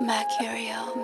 Mercurial.